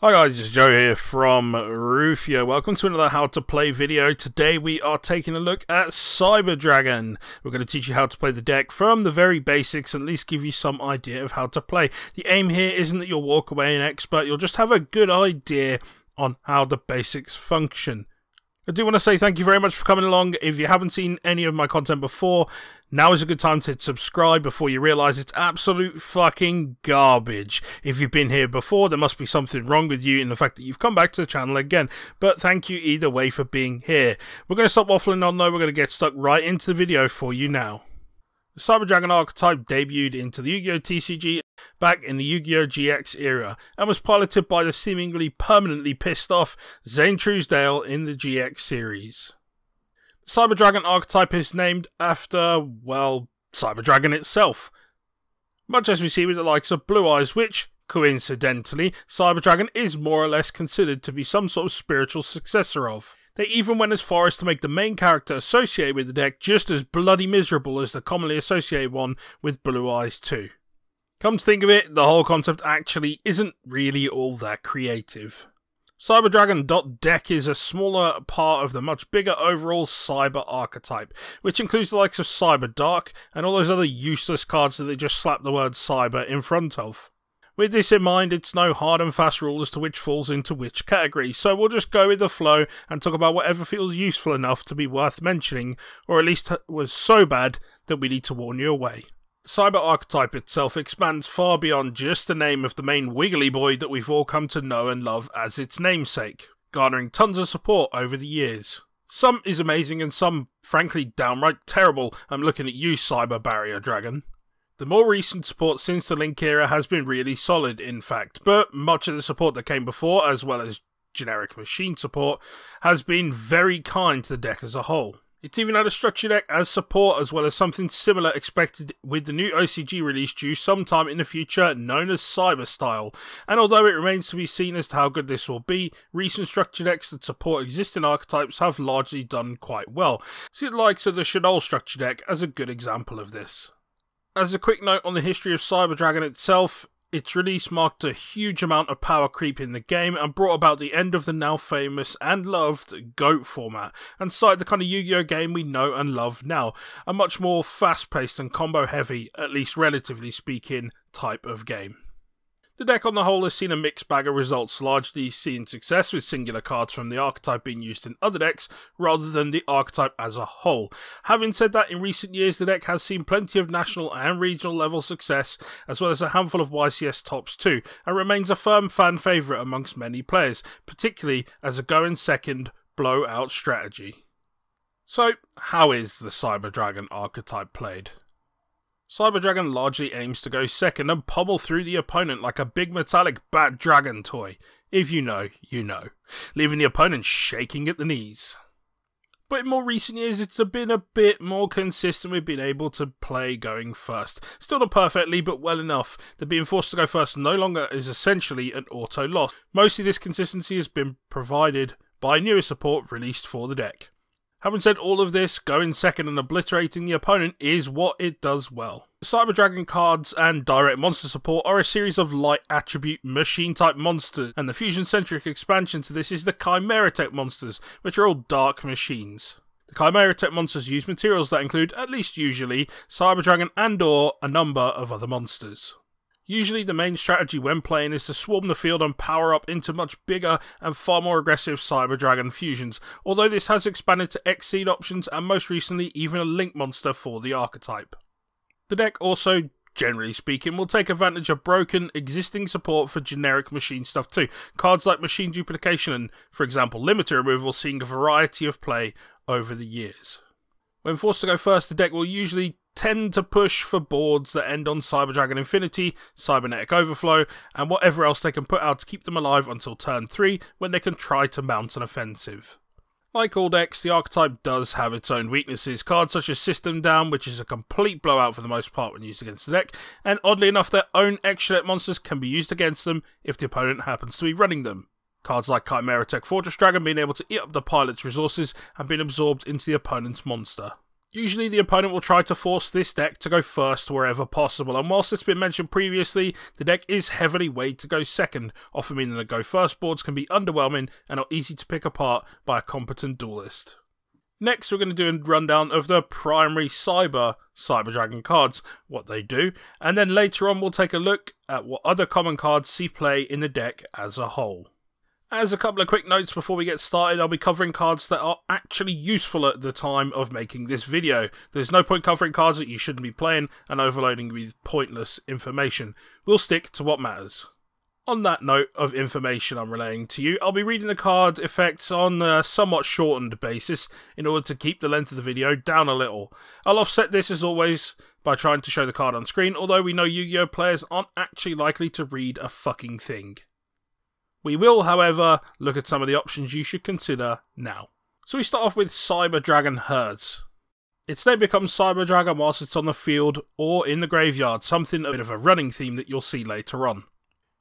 Hi guys, it's Joe here from Rufio. Welcome to another How to Play video. Today we are taking a look at Cyber Dragon. We're going to teach you how to play the deck from the very basics and at least give you some idea of how to play. The aim here isn't that you'll walk away an expert, you'll just have a good idea on how the basics function. I do want to say thank you very much for coming along. If you haven't seen any of my content before, now is a good time to hit subscribe before you realise it's absolute fucking garbage. If you've been here before, there must be something wrong with you in the fact that you've come back to the channel again. But thank you either way for being here. We're going to stop waffling on though, we're going to get stuck right into the video for you now. The Cyber Dragon archetype debuted into the Yu-Gi-Oh! TCG back in the Yu-Gi-Oh! GX era and was piloted by the seemingly permanently pissed off Zane Truesdale in the GX series. The Cyber Dragon archetype is named after, well, Cyber Dragon itself. Much as we see with the likes of Blue-Eyes, which, coincidentally, Cyber Dragon is more or less considered to be some sort of spiritual successor of. They even went as far as to make the main character associated with the deck just as bloody miserable as the commonly associated one with Blue-Eyes too. Come to think of it, the whole concept actually isn't really all that creative. Cyberdragon.deck is a smaller part of the much bigger overall cyber archetype, which includes the likes of Cyberdark and all those other useless cards that they just slap the word cyber in front of. With this in mind, it's no hard and fast rule as to which falls into which category, so we'll just go with the flow and talk about whatever feels useful enough to be worth mentioning, or at least was so bad that we need to warn you away. The cyber archetype itself expands far beyond just the name of the main wiggly boy that we've all come to know and love as its namesake, garnering tons of support over the years. Some is amazing and some, frankly, downright terrible. I'm looking at you, Cyber Barrier Dragon. The more recent support since the Link era has been really solid, in fact, but much of the support that came before, as well as generic machine support, has been very kind to the deck as a whole. It's even had a structure deck as support, as well as something similar expected with the new OCG release due sometime in the future, known as Cyber Style. And although it remains to be seen as to how good this will be, recent structure decks that support existing archetypes have largely done quite well. See the likes of the Shadow structure deck as a good example of this. As a quick note on the history of Cyber Dragon itself, its release marked a huge amount of power creep in the game and brought about the end of the now famous and loved GOAT format and started the kind of Yu-Gi-Oh! Game we know and love now, a much more fast-paced and combo-heavy, at least relatively speaking, type of game. The deck on the whole has seen a mixed bag of results, largely seeing success with singular cards from the archetype being used in other decks rather than the archetype as a whole. Having said that, in recent years the deck has seen plenty of national and regional level success, as well as a handful of YCS tops too, and remains a firm fan favourite amongst many players, particularly as a going second blowout strategy. So, how is the Cyber Dragon archetype played? Cyber Dragon largely aims to go second and pummel through the opponent like a big metallic bat dragon toy. If you know, you know. Leaving the opponent shaking at the knees. But in more recent years, it's been a bit more consistent with being able to play going first. Still not perfectly, but well enough that being forced to go first no longer is essentially an auto loss. Mostly this consistency has been provided by newer support released for the deck. Having said all of this, going second and obliterating the opponent is what it does well. Cyber Dragon cards and direct monster support are a series of light attribute machine type monsters, and the fusion-centric expansion to this is the Chimeratech monsters, which are all dark machines. The Chimeratech monsters use materials that include, at least usually, Cyber Dragon and or a number of other monsters. Usually the main strategy when playing is to swarm the field and power up into much bigger and far more aggressive Cyber Dragon fusions, although this has expanded to X-Seed options and most recently even a Link monster for the archetype. The deck also, generally speaking, will take advantage of broken existing support for generic machine stuff too, cards like Machine Duplication and, for example, Limiter Removal seeing a variety of play over the years. When forced to go first, the deck will usually tend to push for boards that end on Cyber Dragon Infinity, Cybernetic Overflow, and whatever else they can put out to keep them alive until turn 3, when they can try to mount an offensive. Like all decks, the archetype does have its own weaknesses. Cards such as System Down, which is a complete blowout for the most part when used against the deck, and oddly enough their own extra monsters can be used against them if the opponent happens to be running them. Cards like Chimeratech Fortress Dragon being able to eat up the pilot's resources and being absorbed into the opponent's monster. Usually the opponent will try to force this deck to go first wherever possible, and whilst it's been mentioned previously, the deck is heavily weighed to go second, often meaning the go first boards can be underwhelming and are easy to pick apart by a competent duelist. Next we're going to do a rundown of the primary Cyber Dragon cards, what they do, and then later on we'll take a look at what other common cards see play in the deck as a whole. As a couple of quick notes before we get started, I'll be covering cards that are actually useful at the time of making this video. There's no point covering cards that you shouldn't be playing and overloading with pointless information. We'll stick to what matters. On that note of information I'm relaying to you, I'll be reading the card effects on a somewhat shortened basis in order to keep the length of the video down a little. I'll offset this as always by trying to show the card on screen, although we know Yu-Gi-Oh! Players aren't actually likely to read a fucking thing. We will, however, look at some of the options you should consider now. So we start off with Cyber Dragon Herds. Its name becomes Cyber Dragon whilst it's on the field or in the graveyard, something a bit of a running theme that you'll see later on.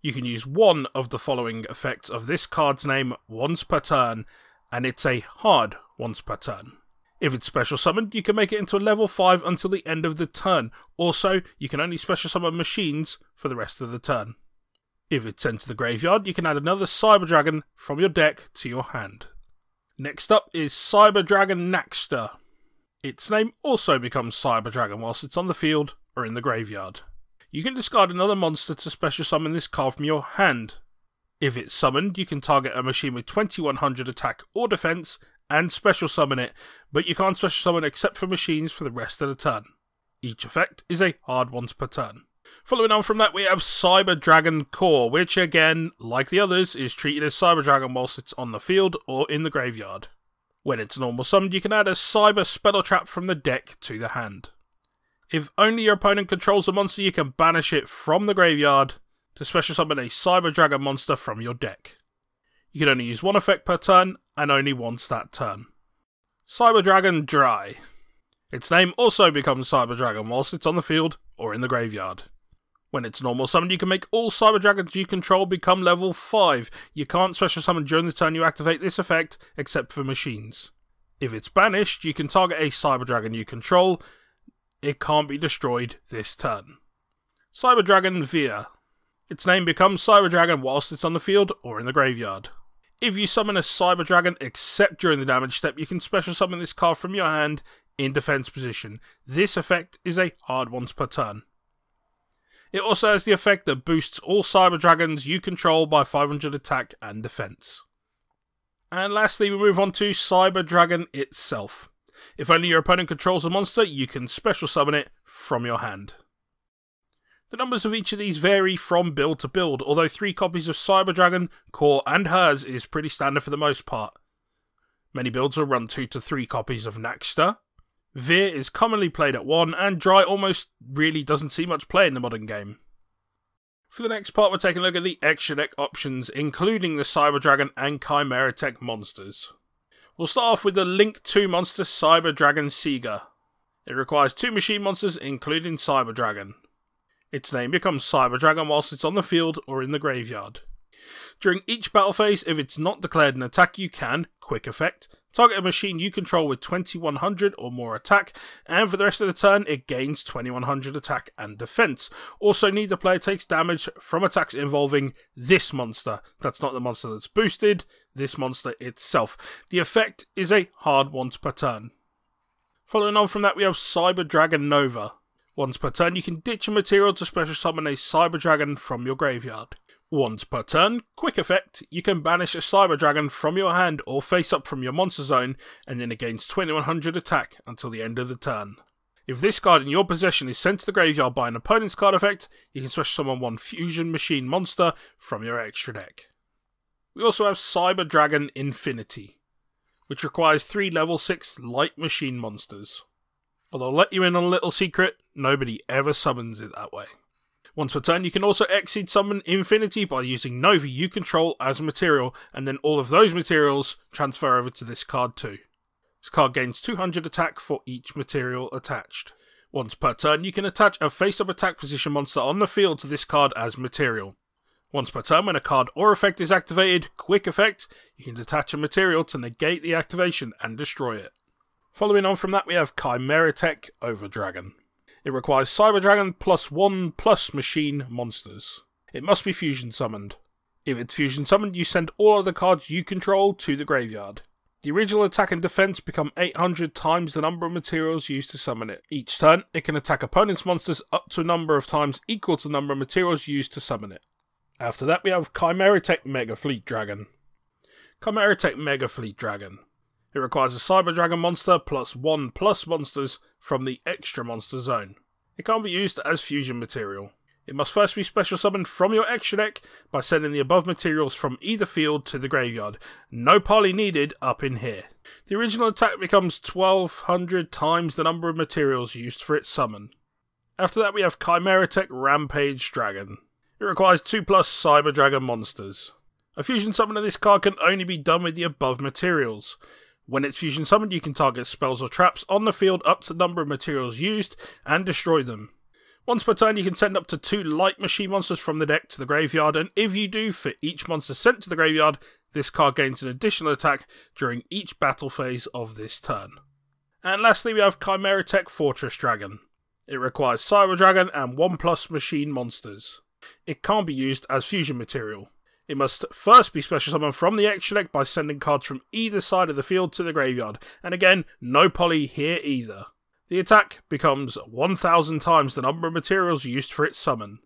You can use one of the following effects of this card's name once per turn, and it's a hard once per turn. If it's special summoned, you can make it into a level 5 until the end of the turn. Also, you can only special summon machines for the rest of the turn. If it's sent to the graveyard, you can add another Cyber Dragon from your deck to your hand. Next up is Cyber Dragon Naxter. Its name also becomes Cyber Dragon whilst it's on the field or in the graveyard. You can discard another monster to special summon this card from your hand. If it's summoned, you can target a machine with 2100 attack or defense and special summon it, but you can't special summon except for machines for the rest of the turn. Each effect is a hard once per turn. Following on from that, we have Cyber Dragon Core, which again, like the others, is treated as Cyber Dragon whilst it's on the field or in the graveyard. When it's normal summoned, you can add a Cyber Spell or Trap from the deck to the hand. If only your opponent controls a monster, you can banish it from the graveyard to special summon a Cyber Dragon monster from your deck. You can only use one effect per turn, and only once that turn. Cyber Dragon Dry. Its name also becomes Cyber Dragon whilst it's on the field or in the graveyard. When it's normal summoned, you can make all Cyber Dragons you control become level 5. You can't special summon during the turn you activate this effect, except for machines. If it's banished, you can target a Cyber Dragon you control. It can't be destroyed this turn. Cyber Dragon Veer. Its name becomes Cyber Dragon whilst it's on the field or in the graveyard. If you summon a Cyber Dragon except during the damage step, you can special summon this card from your hand in defense position. This effect is a hard once per turn. It also has the effect that boosts all Cyber Dragons you control by 500 attack and defense. And lastly, we move on to Cyber Dragon itself. If only your opponent controls a monster, you can special summon it from your hand. The numbers of each of these vary from build to build, although 3 copies of Cyber Dragon, Core and Herds is pretty standard for the most part. Many builds will run 2 to 3 copies of Naxter. Veer is commonly played at 1, and Dry almost really doesn't see much play in the modern game. For the next part, we're taking a look at the extra deck options, including the Cyber Dragon and Chimeratech monsters. We'll start off with the Link 2 monster Cyber Dragon Seega. It requires 2 machine monsters, including Cyber Dragon. Its name becomes Cyber Dragon whilst it's on the field or in the graveyard. During each battle phase, if it's not declared an attack, you can, quick effect, target a machine you control with 2100 or more attack, and for the rest of the turn it gains 2100 attack and defense. Also, neither player takes damage from attacks involving this monster. That's not the monster that's boosted, this monster itself. The effect is a hard once per turn. Following on from that, we have Cyber Dragon Nova. Once per turn, you can ditch a material to special summon a Cyber Dragon from your graveyard. Once per turn, quick effect, you can banish a Cyber Dragon from your hand or face up from your monster zone, and then it gains 2100 attack until the end of the turn. If this card in your possession is sent to the graveyard by an opponent's card effect, you can special summon 1 fusion machine monster from your extra deck. We also have Cyber Dragon Infinity, which requires 3 level 6 light machine monsters. Although I'll let you in on a little secret, nobody ever summons it that way. Once per turn, you can also exceed summon Infinity by using Nova you control as a material, and then all of those materials transfer over to this card too. This card gains 200 attack for each material attached. Once per turn, you can attach a face-up attack position monster on the field to this card as material. Once per turn, when a card or effect is activated, quick effect, you can detach a material to negate the activation and destroy it. Following on from that, we have Chimeratech Overdragon. It requires Cyber Dragon +1+ machine monsters. It must be fusion summoned. If it's fusion summoned, you send all other cards you control to the graveyard. The original attack and defense become 800 times the number of materials used to summon it. Each turn, it can attack opponent's monsters up to a number of times equal to the number of materials used to summon it. After that, we have Chimeratech Mega Fleet Dragon. Chimeratech Mega Fleet Dragon. It requires a Cyber Dragon monster +1+ monsters from the extra monster zone. It can't be used as fusion material. It must first be special summoned from your extra deck by sending the above materials from either field to the graveyard. No parley needed up in here. The original attack becomes 1200 times the number of materials used for its summon. After that, we have Chimeratech Rampage Dragon. It requires 2+ Cyber Dragon monsters. A fusion summon of this card can only be done with the above materials. When it's fusion summoned, you can target spells or traps on the field up to the number of materials used and destroy them. Once per turn, you can send up to 2 light machine monsters from the deck to the graveyard, and if you do, for each monster sent to the graveyard, this card gains an additional attack during each battle phase of this turn. And lastly, we have Chimeratech Fortress Dragon. It requires Cyber Dragon and 1+ machine monsters. It can't be used as fusion material. It must first be special summoned from the extra deck by sending cards from either side of the field to the graveyard, and again, no poly here either. The attack becomes 1000 times the number of materials used for its summon.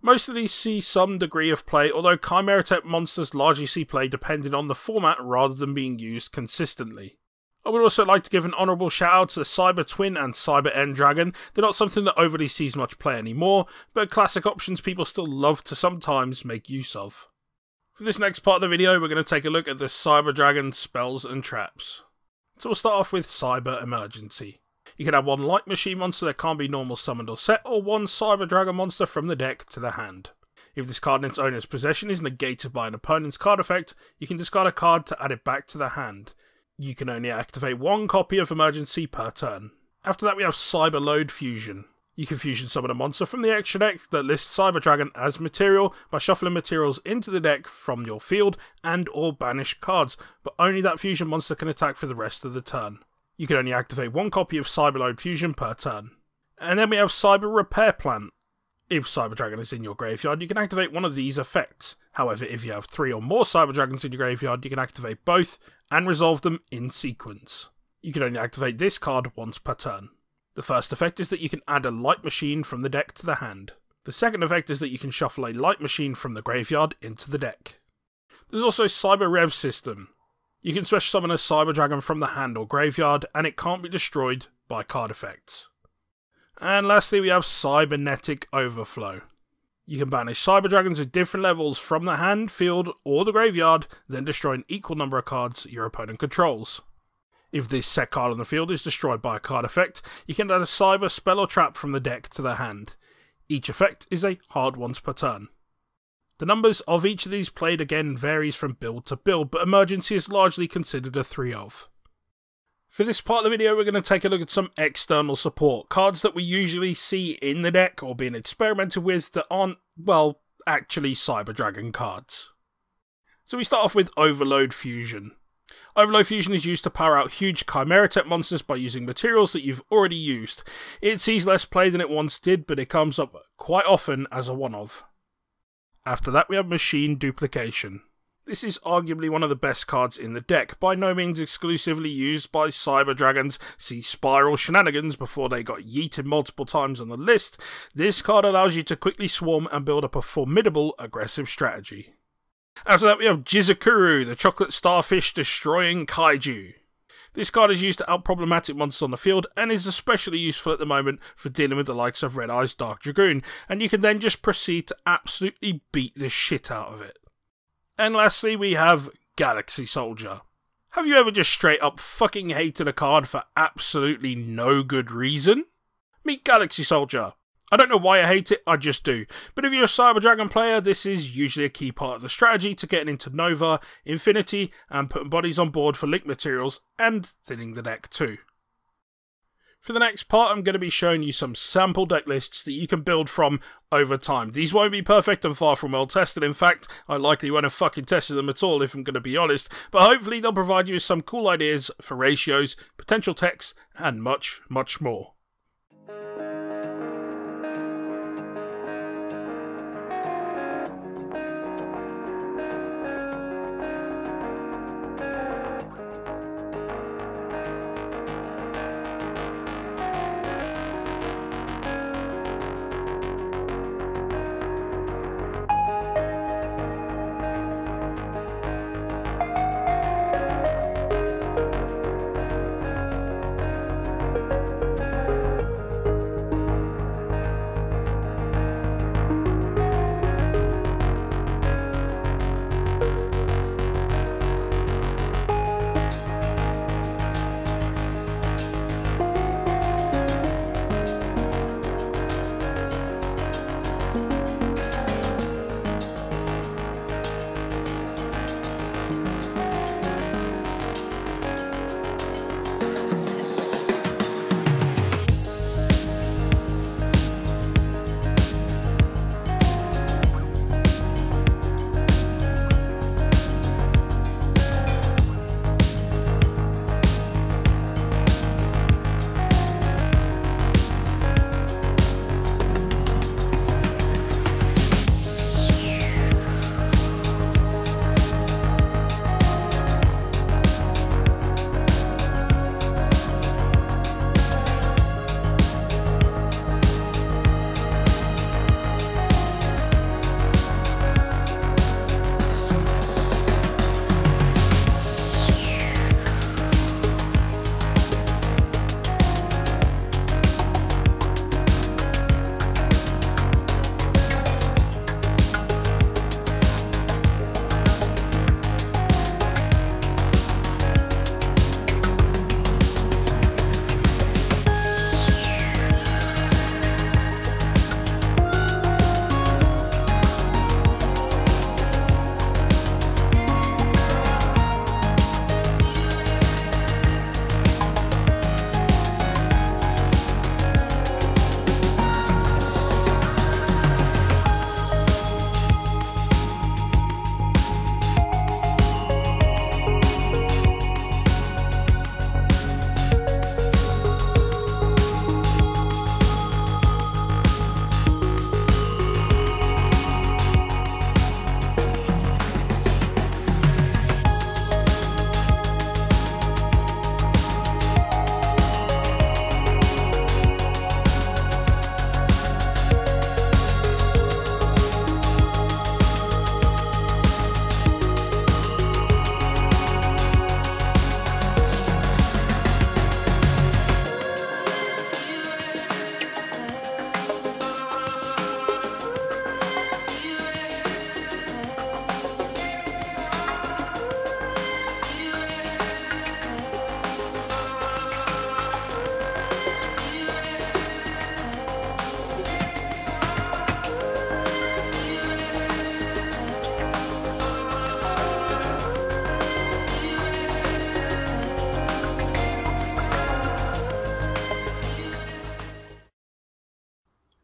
Most of these see some degree of play, although Chimeratech monsters largely see play depending on the format rather than being used consistently. I would also like to give an honourable shout out to the Cyber Twin and Cyber End Dragon. They're not something that overly sees much play anymore, but classic options people still love to sometimes make use of. For this next part of the video, we're going to take a look at the Cyber Dragon spells and traps. So we'll start off with Cyber Emergency. You can have 1 light machine monster that can't be normal summoned or set, or 1 Cyber Dragon monster from the deck to the hand. If this card in its owner's possession is negated by an opponent's card effect, you can discard a card to add it back to the hand. You can only activate 1 copy of Emergency per turn. After that, we have Cyber Load Fusion. You can fusion summon a monster from the extra deck that lists Cyber Dragon as material by shuffling materials into the deck from your field and or banish cards, but only that fusion monster can attack for the rest of the turn. You can only activate 1 copy of Cyber Load Fusion per turn. And then we have Cyber Repair Plant. If Cyber Dragon is in your graveyard, you can activate 1 of these effects. However, if you have 3 or more Cyber Dragons in your graveyard, you can activate both and resolve them in sequence. You can only activate this card once per turn. The first effect is that you can add a light machine from the deck to the hand. The second effect is that you can shuffle a light machine from the graveyard into the deck. There's also Cyber Rev System. You can special summon a Cyber Dragon from the hand or graveyard, and it can't be destroyed by card effects. And lastly, we have Cybernetic Overflow. You can banish Cyber Dragons at different levels from the hand, field, or the graveyard, then destroy an equal number of cards your opponent controls. If this set card on the field is destroyed by a card effect, you can add a Cyber Spell or Trap from the deck to the hand. Each effect is a hard once per turn. The numbers of each of these played again varies from build to build, but Emergency is largely considered a 3 of. For this part of the video, we're going to take a look at some external support, cards that we usually see in the deck or being experimented with that aren't, well, actually Cyber Dragon cards. So we start off with Overload Fusion. Overload Fusion is used to power out huge Chimeratech monsters by using materials that you've already used. It sees less play than it once did, but it comes up quite often as a 1-of. After that, we have Machine Duplication. This is arguably one of the best cards in the deck, by no means exclusively used by Cyber Dragons. See Spiral Shenanigans before they got yeeted multiple times on the list. This card allows you to quickly swarm and build up a formidable aggressive strategy. After that, we have Jizukuru, the chocolate starfish destroying kaiju. This card is used to out problematic monsters on the field and is especially useful at the moment for dealing with the likes of Red Eye's Dark Dragoon, and you can then just proceed to absolutely beat the shit out of it. And lastly, we have Galaxy Soldier. Have you ever just straight up fucking hated a card for absolutely no good reason? Meet Galaxy Soldier. I don't know why I hate it, I just do. But if you're a Cyber Dragon player, this is usually a key part of the strategy to getting into Nova, Infinity, and putting bodies on board for link materials, and thinning the deck too. For the next part, I'm going to be showing you some sample deck lists that you can build from over time. These won't be perfect and far from well tested. In fact, I likely won't have fucking tested them at all if I'm going to be honest, but hopefully they'll provide you with some cool ideas for ratios, potential techs, and much, much more.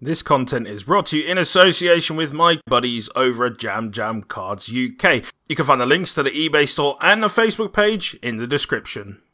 This content is brought to you in association with my buddies over at Jam Jam Cards UK. You can find the links to the eBay store and the Facebook page in the description.